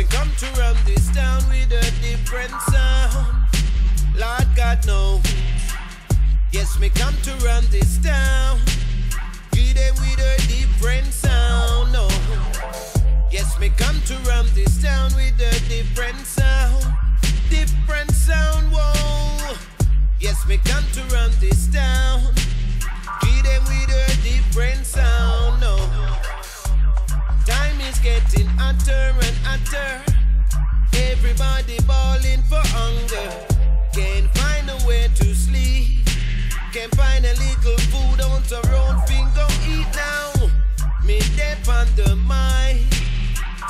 we come to run this down with a different sound. Lord God knows. Yes, we come to run this down. Get it with a different sound. No. Yes, we come to run this down with a different sound. Different sound, whoa. Yes, we come to run this down. Get it with a different sound. No. Time is getting hotter and hotter. Everybody bawling for hunger. Can't find a way to sleep. Can't find a little food on the road. Bingo, eat now. Me deaf on the mind.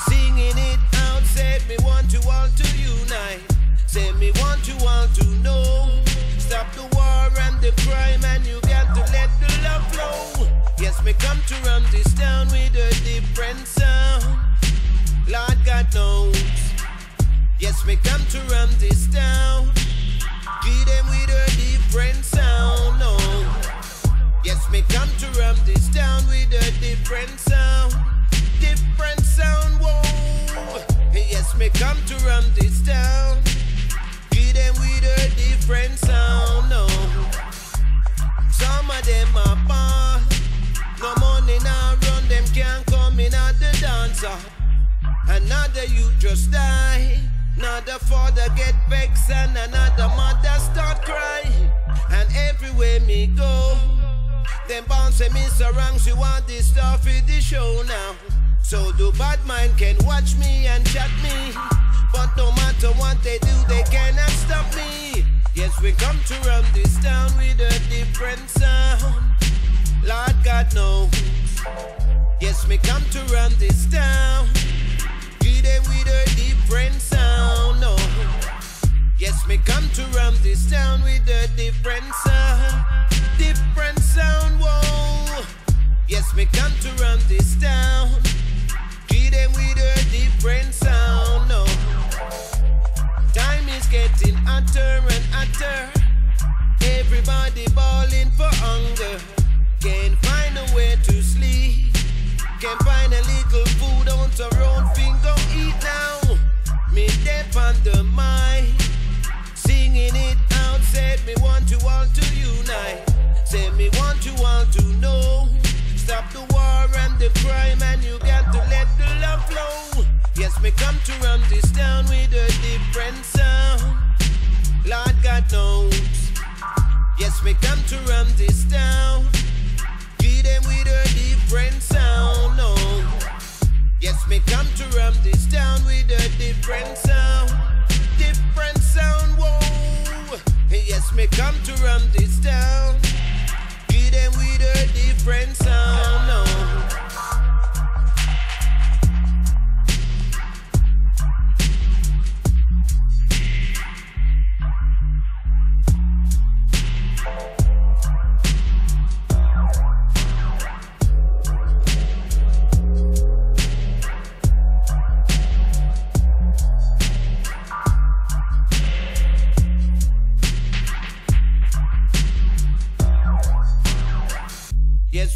Singing it out. Said me want you all to unite. Said me want you all to know. Stop the war and the crime, and you got to let the love flow. Yes, me come to run this down with a different sound. Lord God knows. Yes, me come to run this down. Give them with a different sound. No. Yes, me come to run this down with a different sound. Different sound, whoa. Yes, me come to run this down. Give them with a different sound. No. Some of them are born. No money now run, them can't come in at the dancer. Another youth just die. Another father get vexed and another mother start crying. And everywhere me go, them bound say me surround, she want this stuff in the show now. So the bad mind can watch me and chat me. But no matter what they do, they cannot stop me. Yes, we come to run this town with a different sound. Lord God knows. Yes, me come to run this down. Get it with a different sound. No. Yes, me come to run this down with a different sound. Different sound, whoa. Yes, me come to run this down. Get it with a different sound. No. Time is getting hotter and hotter. Everybody bawling for hunger. Can't find a way to sleep. Can't find a little food on the road. Bingo, eat now. Me deaf on the mind. Singing it out. Said me want you all to unite. Said me want you all to know. Stop the war and the crime, and you got to let the love flow. Yes, me come to run this down with a different sound. Lord God knows. Yes, me come to run this down. Give them with a different sound, no. Yes, me come to run this down with a different sound. Different sound, whoa. Yes, me come to run this down. Give them with a different sound, no.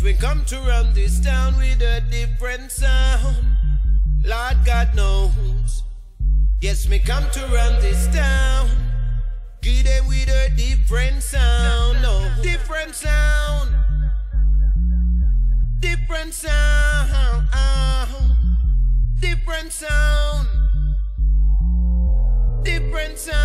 We come to run this town with a different sound. Lord God knows. Yes, we come to run this town. Get it with a different sound. No. Different sound. Different sound. Different sound. Different sound. Different sound.